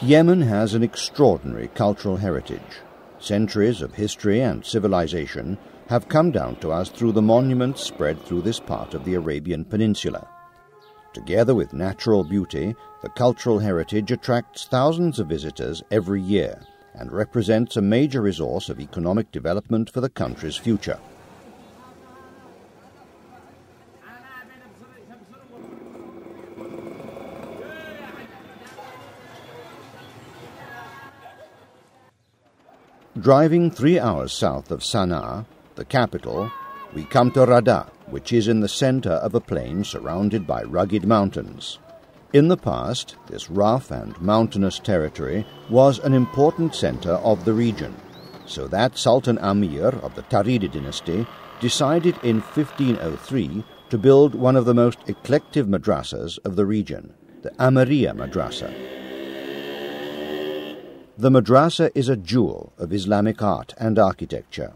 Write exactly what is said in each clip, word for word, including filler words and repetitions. Yemen has an extraordinary cultural heritage. Centuries of history and civilization have come down to us through the monuments spread through this part of the Arabian Peninsula. Together with natural beauty, the cultural heritage attracts thousands of visitors every year and represents a major resource of economic development for the country's future. Driving three hours south of Sanaa, the capital, we come to Radà, which is in the center of a plain surrounded by rugged mountains. In the past, this rough and mountainous territory was an important center of the region, so that Sultan Amir of the Tahiri dynasty decided in fifteen oh three to build one of the most eclectic madrasas of the region, the Amiriya Madrasa. The madrasa is a jewel of Islamic art and architecture.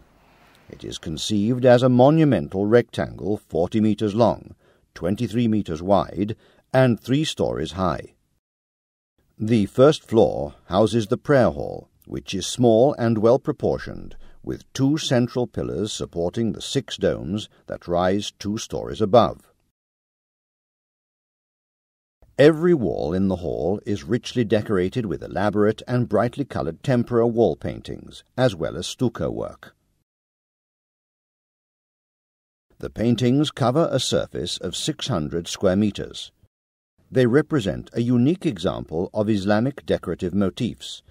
It is conceived as a monumental rectangle forty meters long, twenty-three meters wide, and three stories high. The first floor houses the prayer hall, which is small and well proportioned, with two central pillars supporting the six domes that rise two stories above. Every wall in the hall is richly decorated with elaborate and brightly coloured tempera wall paintings, as well as stucco work. The paintings cover a surface of six hundred square metres. They represent a unique example of Islamic decorative motifs,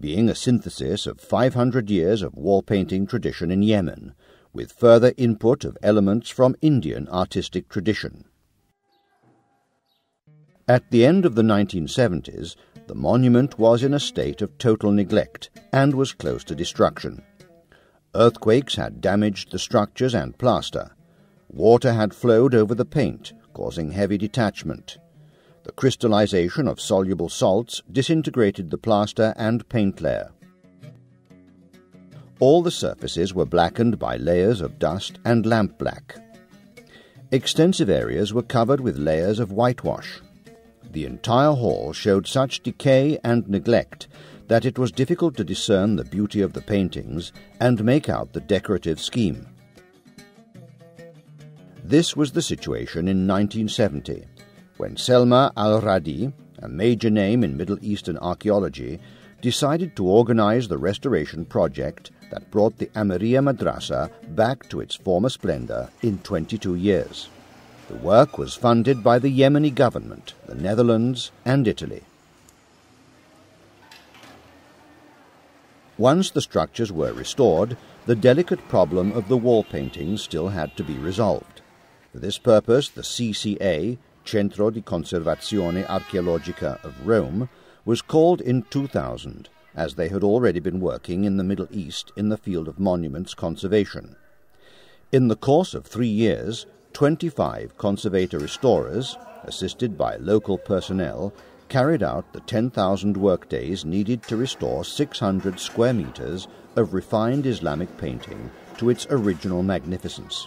being a synthesis of five hundred years of wall painting tradition in Yemen, with further input of elements from Indian artistic tradition. At the end of the nineteen seventies, the monument was in a state of total neglect and was close to destruction. Earthquakes had damaged the structures and plaster. Water had flowed over the paint, causing heavy detachment. The crystallization of soluble salts disintegrated the plaster and paint layer. All the surfaces were blackened by layers of dust and lamp black. Extensive areas were covered with layers of whitewash. The entire hall showed such decay and neglect that it was difficult to discern the beauty of the paintings and make out the decorative scheme. This was the situation in nineteen seventy, when Selma al-Radi, a major name in Middle Eastern archaeology, decided to organize the restoration project that brought the Amiriya Madrasa back to its former splendor in twenty-two years. The work was funded by the Yemeni government, the Netherlands and Italy. Once the structures were restored, the delicate problem of the wall painting still had to be resolved. For this purpose, the C C A, Centro di Conservazione Archeologica of Rome, was called in two thousand, as they had already been working in the Middle East in the field of monuments conservation. In the course of three years, twenty-five conservator restorers, assisted by local personnel, carried out the ten thousand workdays needed to restore six hundred square meters of refined Islamic painting to its original magnificence.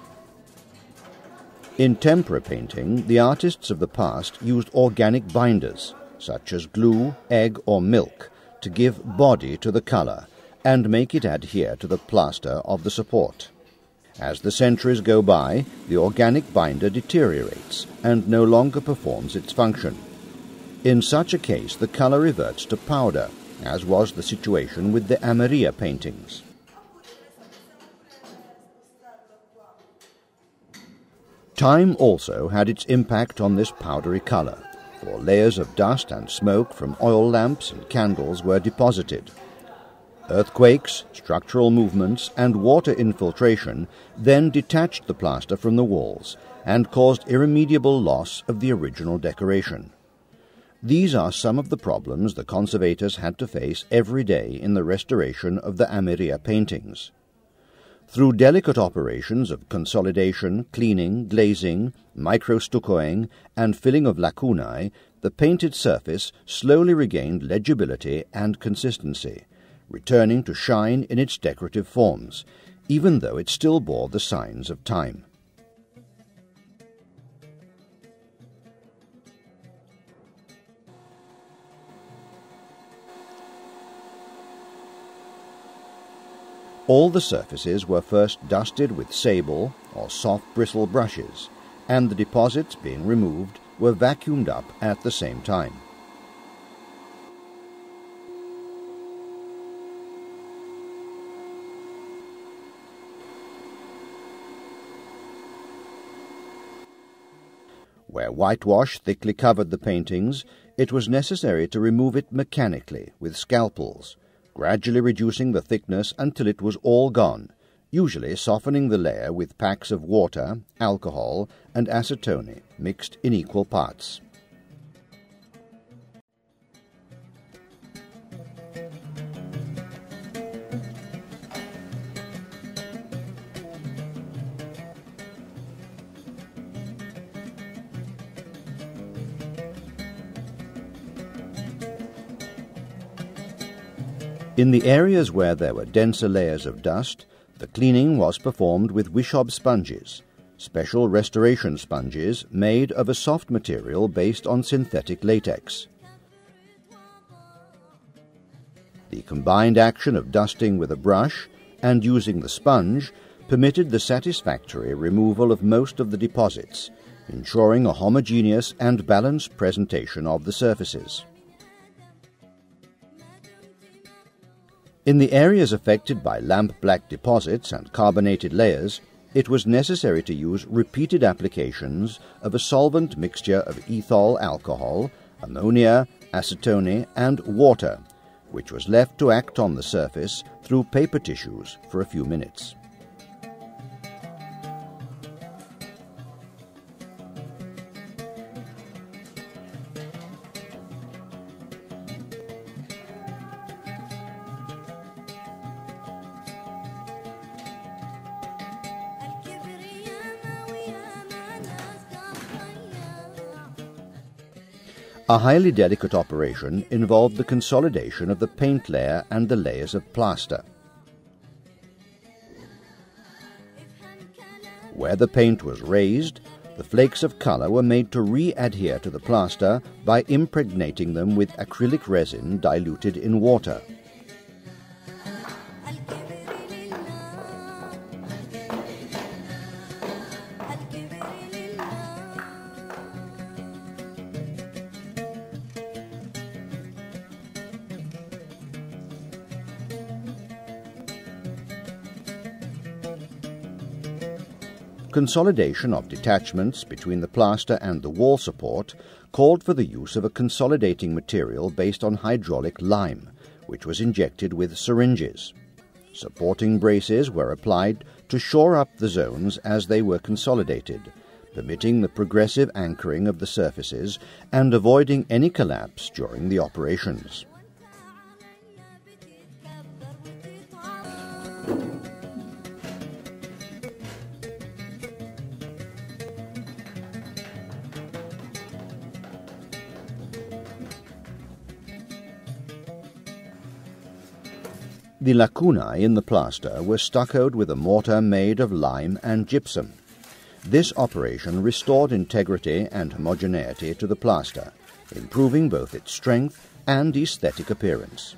In tempera painting, the artists of the past used organic binders, such as glue, egg or milk, to give body to the colour and make it adhere to the plaster of the support. As the centuries go by, the organic binder deteriorates and no longer performs its function. In such a case, the colour reverts to powder, as was the situation with the Amiriya paintings. Time also had its impact on this powdery colour, for layers of dust and smoke from oil lamps and candles were deposited. Earthquakes, structural movements and water infiltration then detached the plaster from the walls and caused irremediable loss of the original decoration. These are some of the problems the conservators had to face every day in the restoration of the Amiriya paintings. Through delicate operations of consolidation, cleaning, glazing, micro-stuccoing and filling of lacunae, the painted surface slowly regained legibility and consistency, returning to shine in its decorative forms, even though it still bore the signs of time. All the surfaces were first dusted with sable or soft bristle brushes, and the deposits being removed were vacuumed up at the same time. Where whitewash thickly covered the paintings, it was necessary to remove it mechanically with scalpels, gradually reducing the thickness until it was all gone, usually softening the layer with packs of water, alcohol, and acetone mixed in equal parts. In the areas where there were denser layers of dust, the cleaning was performed with Wishab sponges, special restoration sponges made of a soft material based on synthetic latex. The combined action of dusting with a brush and using the sponge permitted the satisfactory removal of most of the deposits, ensuring a homogeneous and balanced presentation of the surfaces. In the areas affected by lamp-black deposits and carbonated layers, it was necessary to use repeated applications of a solvent mixture of ethyl alcohol, ammonia, acetone, and water, which was left to act on the surface through paper tissues for a few minutes. A highly delicate operation involved the consolidation of the paint layer and the layers of plaster. Where the paint was raised, the flakes of color were made to re-adhere to the plaster by impregnating them with acrylic resin diluted in water. Consolidation of detachments between the plaster and the wall support called for the use of a consolidating material based on hydraulic lime, which was injected with syringes. Supporting braces were applied to shore up the zones as they were consolidated, permitting the progressive anchoring of the surfaces and avoiding any collapse during the operations. The lacunae in the plaster were stuccoed with a mortar made of lime and gypsum. This operation restored integrity and homogeneity to the plaster, improving both its strength and aesthetic appearance.